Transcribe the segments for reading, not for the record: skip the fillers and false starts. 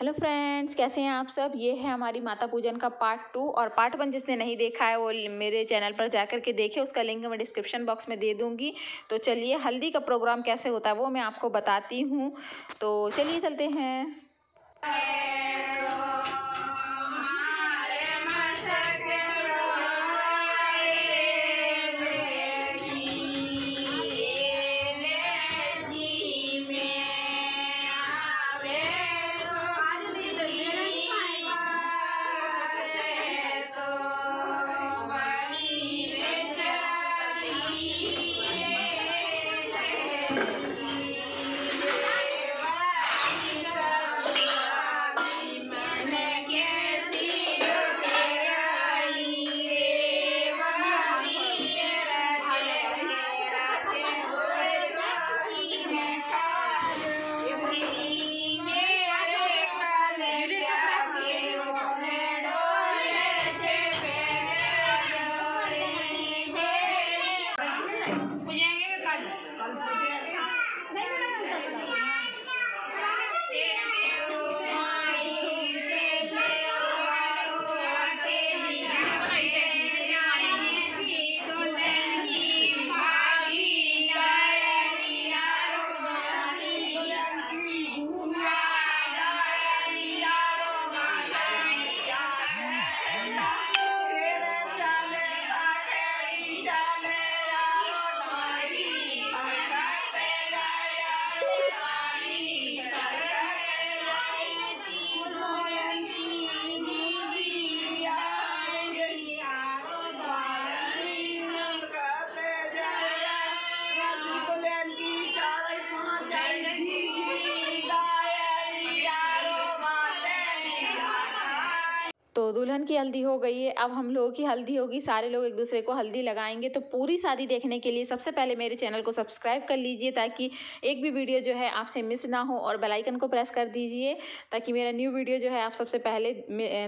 Hello friends, कैसे हैं आप सब। ये है हमारी माता पूजन का पार्ट 2 और पार्ट 1 जिसने नहीं देखा है वो मेरे चैनल पर जाकर के देखे, उसका लिंक मैं डिस्क्रिप्शन बॉक्स में दे दूंगी। तो चलिए हल्दी का प्रोग्राम कैसे होता है वो मैं आपको बताती हूँ, तो चलिए चलते हैं। तो दुल्हन की हल्दी हो गई है, अब हम लोगों की हल्दी होगी। सारे लोग एक दूसरे को हल्दी लगाएंगे। तो पूरी शादी देखने के लिए सबसे पहले मेरे चैनल को सब्सक्राइब कर लीजिए ताकि एक भी वीडियो जो है आपसे मिस ना हो, और बेल आइकन को प्रेस कर दीजिए ताकि मेरा न्यू वीडियो जो है आप सबसे पहले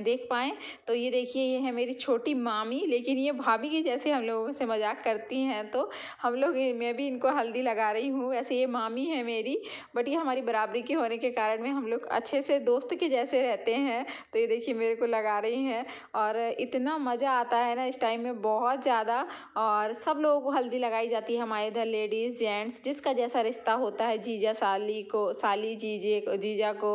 देख पाएँ। तो ये देखिए, ये है मेरी छोटी मामी, लेकिन ये भाभी की जैसे हम लोगों से मजाक करती हैं। तो हम लोग मैं भी इनको हल्दी लगा रही हूँ, वैसे ये मामी है मेरी, बट ये हमारी बराबरी की होने के कारण में हम लोग अच्छे से दोस्त के जैसे रहते हैं। तो ये देखिए मेरे को लगा रही हैं, और इतना मज़ा आता है ना इस टाइम में, बहुत ज़्यादा। और सब लोगों को हल्दी लगाई जाती है हमारे इधर, लेडीज़ जेंट्स जिसका जैसा रिश्ता होता है, जीजा साली को, साली जीजे को, जीजा को,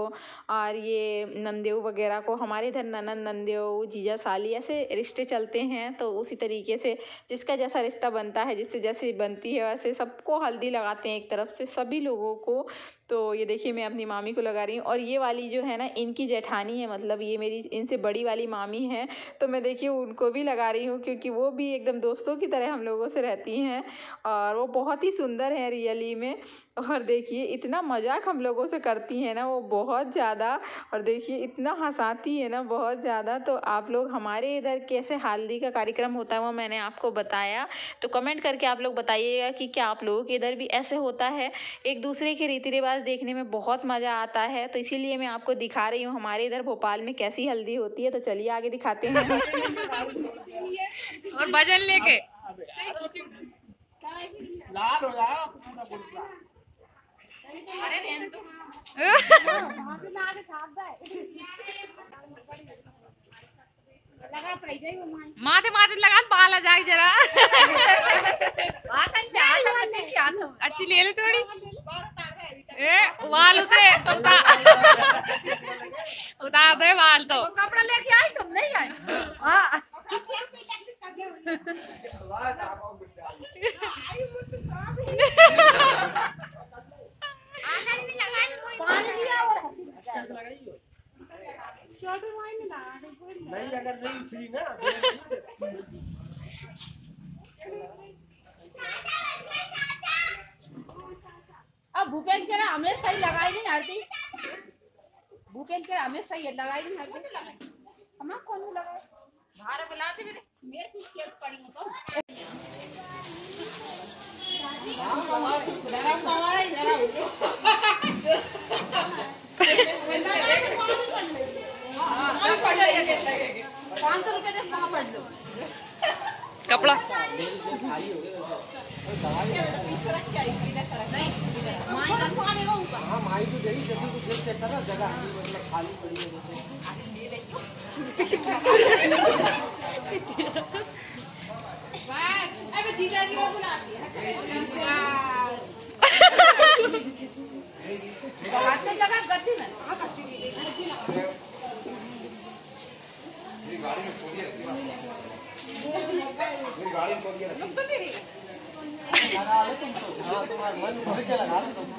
और ये नंदेऊ वगैरह को। हमारे इधर ननंद, नंदेऊ, जीजा, साली ऐसे रिश्ते चलते हैं। तो उसी तरीके से जिसका जैसा रिश्ता बनता है, जिससे जैसी बनती है वैसे सबको हल्दी लगाते हैं एक तरफ से, सभी लोगों को। तो ये देखिए मैं अपनी मामी को लगा रही हूँ, और ये वाली जो है ना इनकी जेठानी है, मतलब ये मेरी इनसे बड़ी वाली मामी हैं। तो मैं देखिए उनको भी लगा रही हूँ क्योंकि वो भी एकदम दोस्तों की तरह हम लोगों से रहती हैं, और वो बहुत ही सुंदर है रियली में। और देखिए इतना मजाक हम लोगों से करती है ना वो, बहुत ज़्यादा। और देखिए इतना हंसाती है ना, बहुत ज़्यादा। तो आप लोग हमारे इधर कैसे हल्दी का कार्यक्रम होता है वो मैंने आपको बताया, तो कमेंट करके आप लोग बताइएगा कि क्या आप लोगों के इधर भी ऐसे होता है। एक दूसरे के रीति रिवाज देखने में बहुत मज़ा आता है, तो इसीलिए मैं आपको दिखा रही हूँ हमारे इधर भोपाल में कैसी हल्दी होती है। तो चलिए आगे दिखाते हैं। और भजन लेके लाल हो जाओ। अरे बहन तो माथे माथे लगा बाल आ जाए जरा। अच्छी ले लो थोड़ी, बाल उतार दे बाल। तो कपड़ा लेके आई तुम, नहीं आई? नहीं अगर नहीं उछली ना। अब भूपेंद्र करा हमें सही लगाई नहीं हल्दी, भूपेंद्र करा हमें सही लगाई नहीं हल्दी। हमारा कौन लगाए भारे बुलाते मेरे मेरे की केक पड़ी तो जरा सवारा ही जरा हो 500 रुपए दे वहां पड़ दो कपड़ा और दवाई। आई तो गई जैसे कुछ जैसे कर रहा जगह मतलब खाली पड़ी है तो बस अबे जीजा जी को बुलाती है बात में लगा गति में हां गति में मेरी गाड़ी में छोड़ी है मेरी गाड़ी में छोड़ी है रुक तो मेरी लगा ले तुम तो हां तुम्हारा मन भर के लगा ले तुम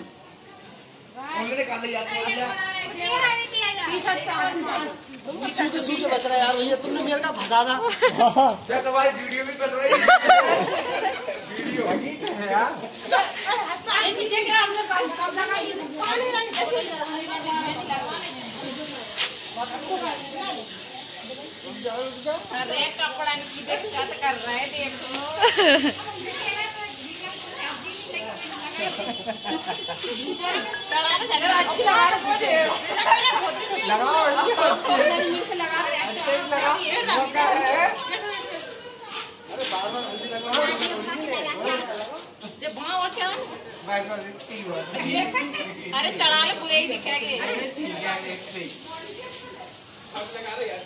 उन्होंने काट लिया यार सूखे बच रहा यार भैया तुमने मेरे का फंसा था क्या तुम्हारी वीडियो भी बन रही है वीडियो ठीक है यार पानी नीचे गिरा हमने कब लगा ये पानी रंग से अरे कपड़ा की दिक्कत कर रहा है देखो अगर अच्छी लगा लगाओ अरे चढ़ा लो पूरे ही दिखेंगे लगा रही है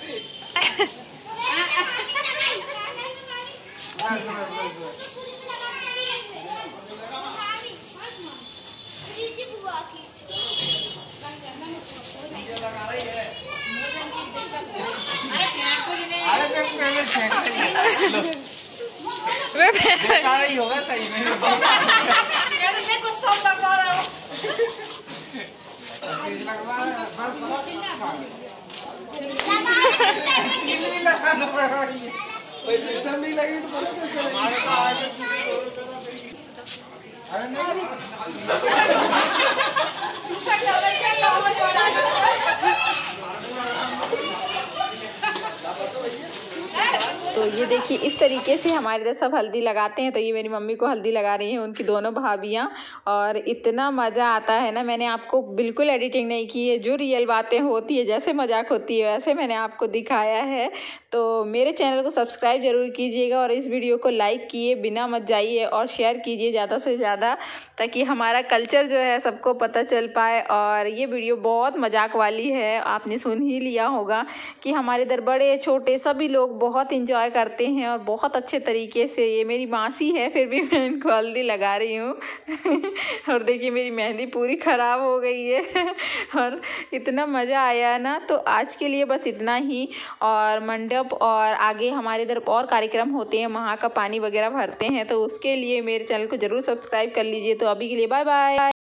अरे होगा सही में नहीं लगी तो तो ये देखिए इस तरीके से हमारे इधर सब हल्दी लगाते हैं। तो ये मेरी मम्मी को हल्दी लगा रही हैं उनकी दोनों भाभियाँ और इतना मज़ा आता है ना। मैंने आपको बिल्कुल एडिटिंग नहीं की है, जो रियल बातें होती है जैसे मजाक होती है वैसे मैंने आपको दिखाया है। तो मेरे चैनल को सब्सक्राइब ज़रूर कीजिएगा और इस वीडियो को लाइक किए बिना मत जाइए और शेयर कीजिए ज़्यादा से ज़्यादा ताकि हमारा कल्चर जो है सबको पता चल पाए। और ये वीडियो बहुत मजाक वाली है, आपने सुन ही लिया होगा कि हमारे इधर बड़े छोटे सभी लोग बहुत इंजॉय करते हैं और बहुत अच्छे तरीके से। ये मेरी मासी है फिर भी मैं इनको हल्दी लगा रही हूँ और देखिए मेरी मेहंदी पूरी ख़राब हो गई है और इतना मज़ा आया ना। तो आज के लिए बस इतना ही। और मंडप और आगे हमारे इधर और कार्यक्रम होते हैं, वहाँ का पानी वगैरह भरते हैं, तो उसके लिए मेरे चैनल को ज़रूर सब्सक्राइब कर लीजिए। तो अभी के लिए बाय बाय।